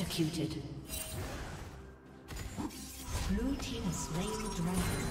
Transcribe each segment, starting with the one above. Executed. Blue team has slain the dragon.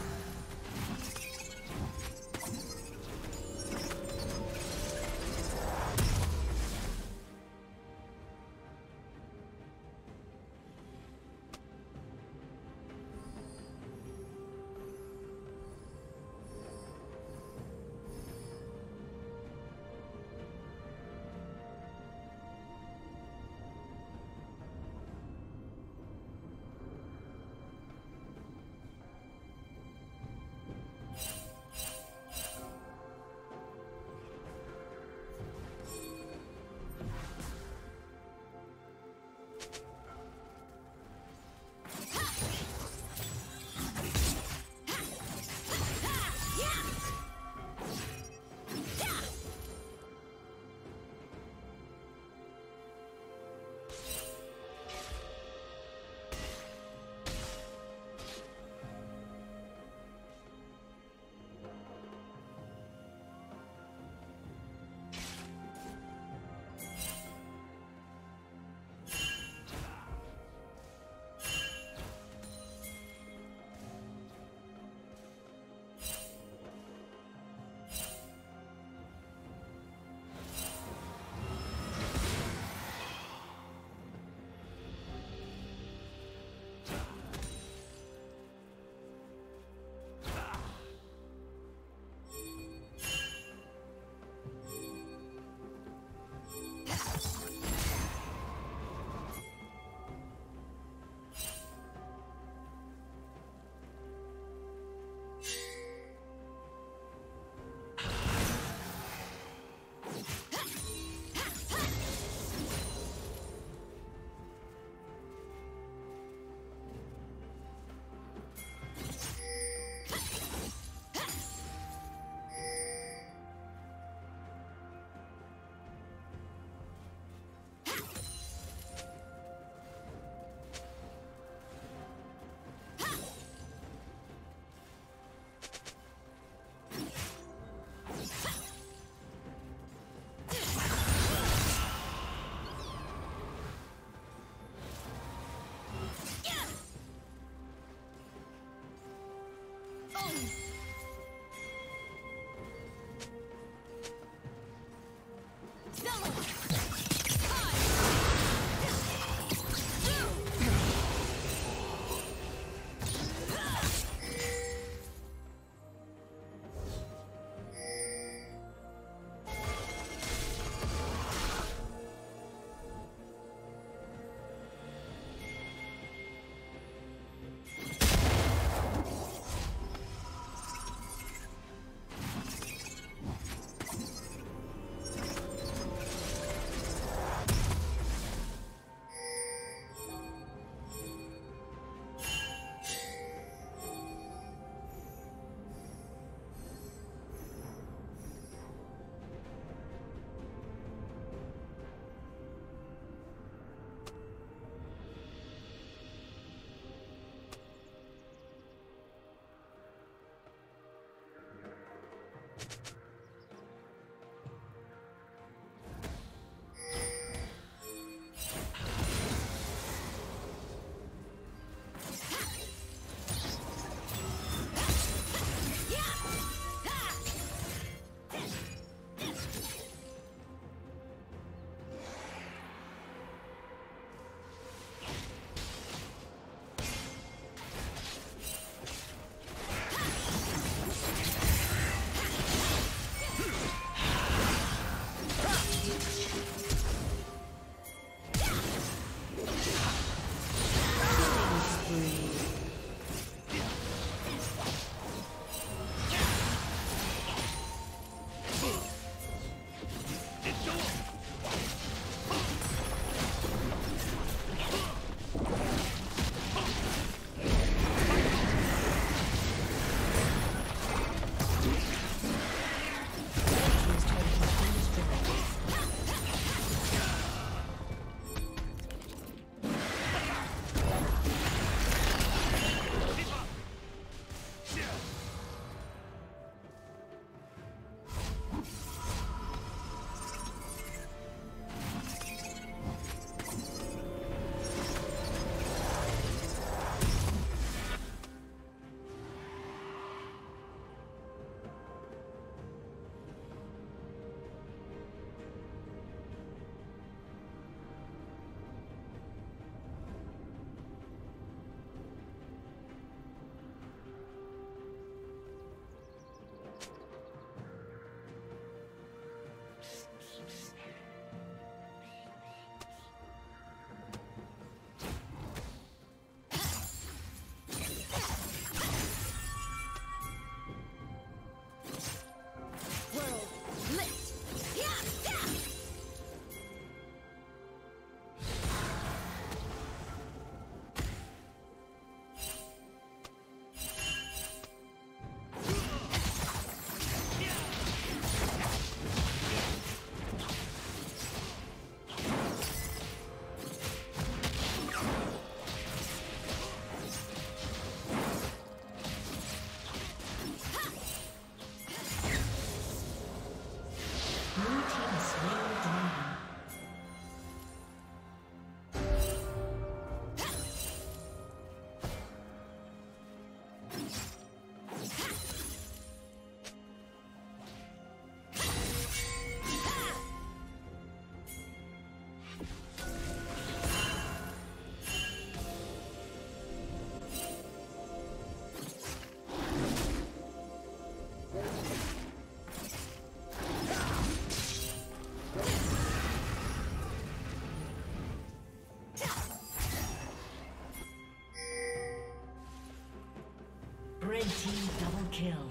kill.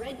Red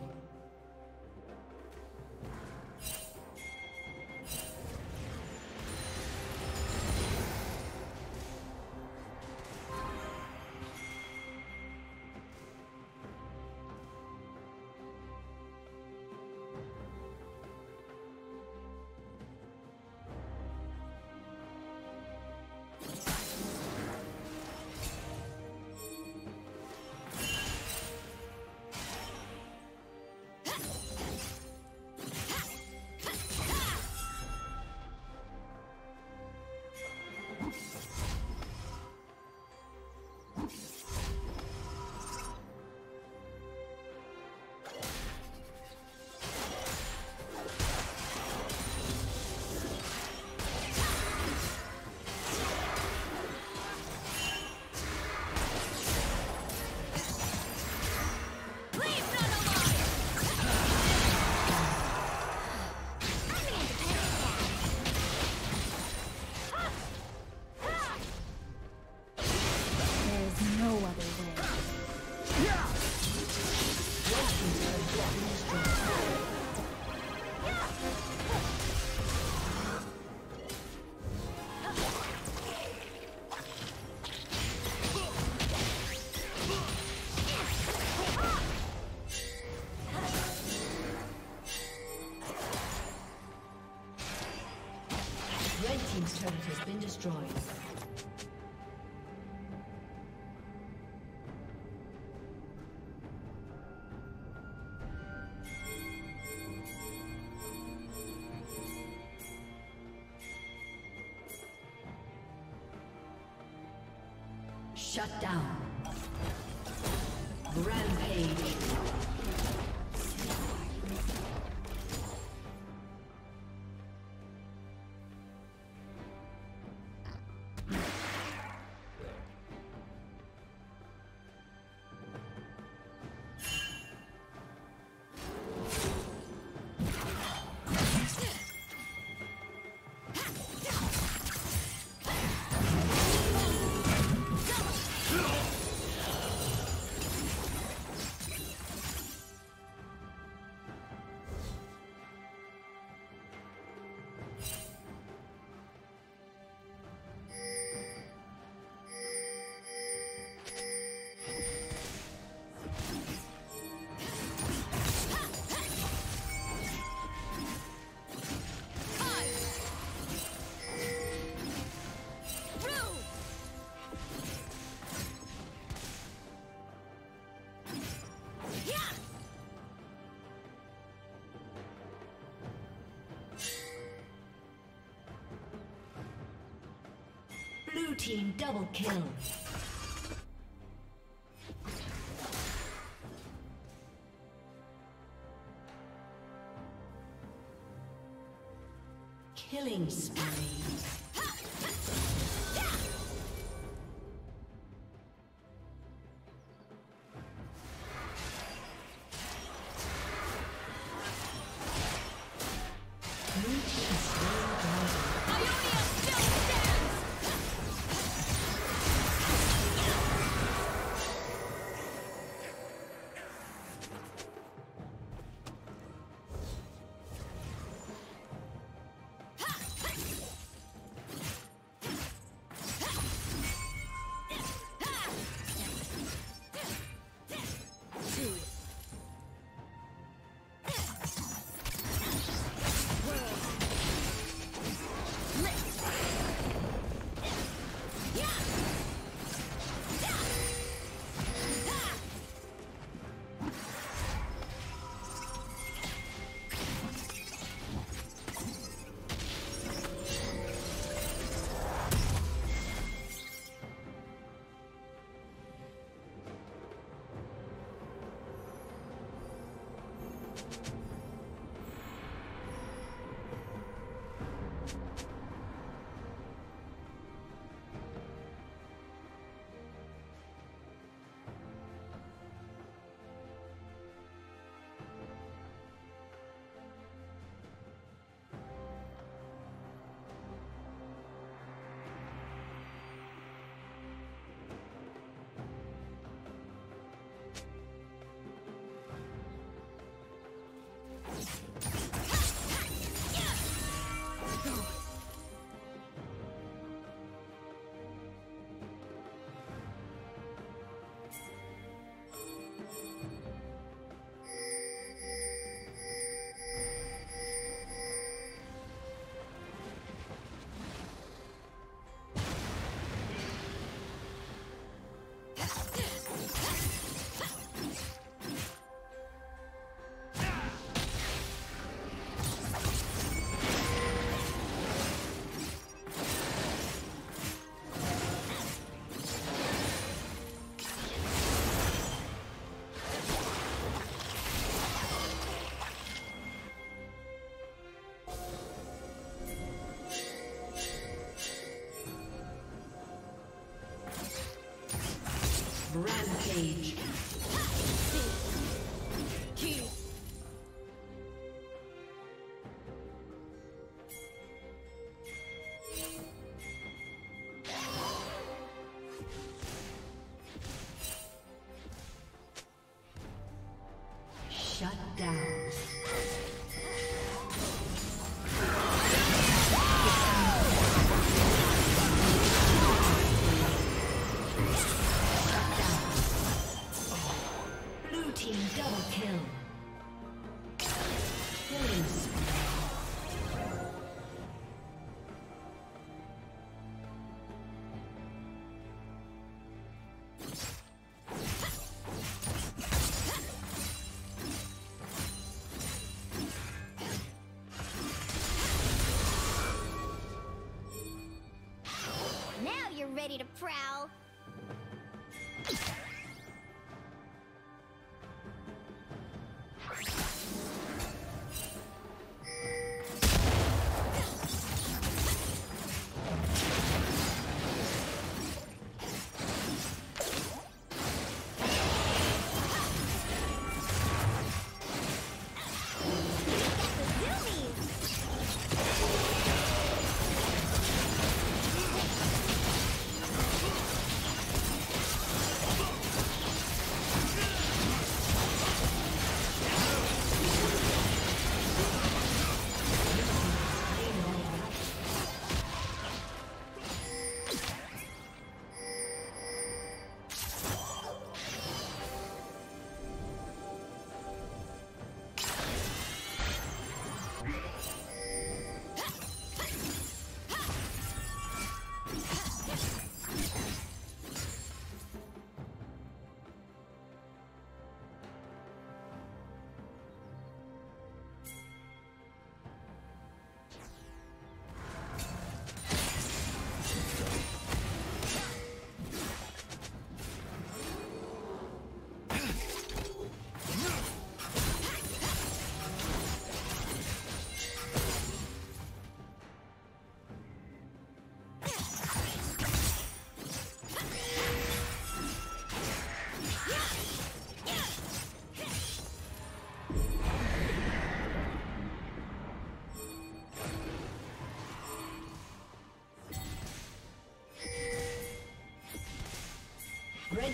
Team's turret has been destroyed. Shut down. Rampage. Blue team double kill. Killing spree. stage. Ready to prowl? Red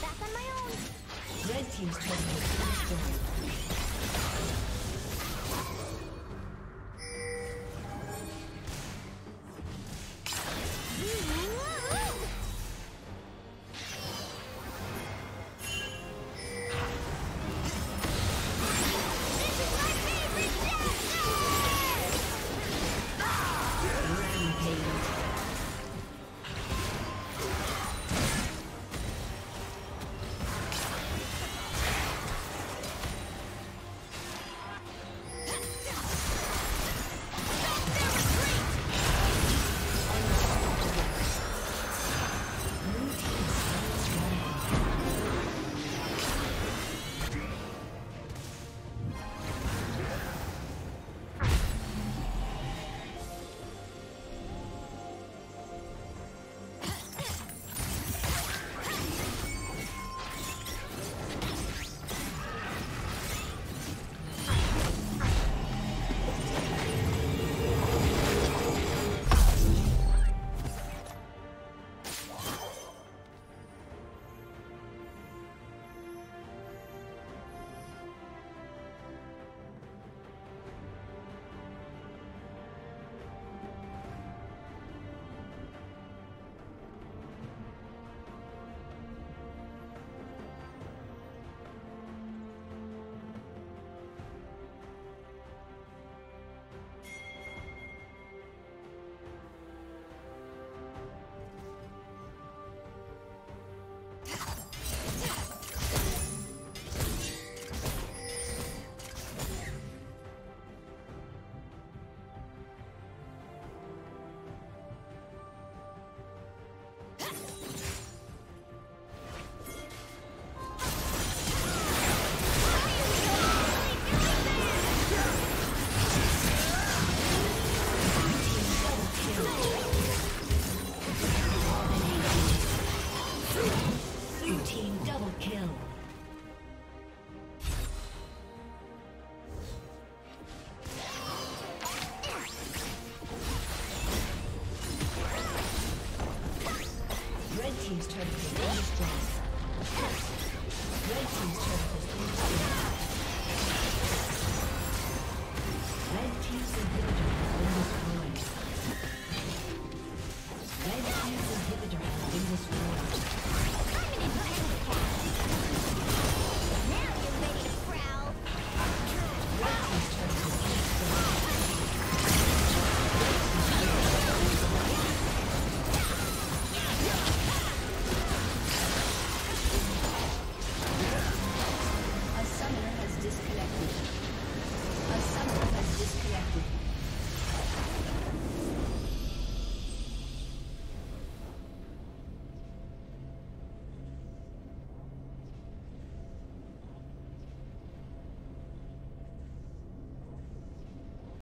Back on my own. Red team's turret has been destroyed.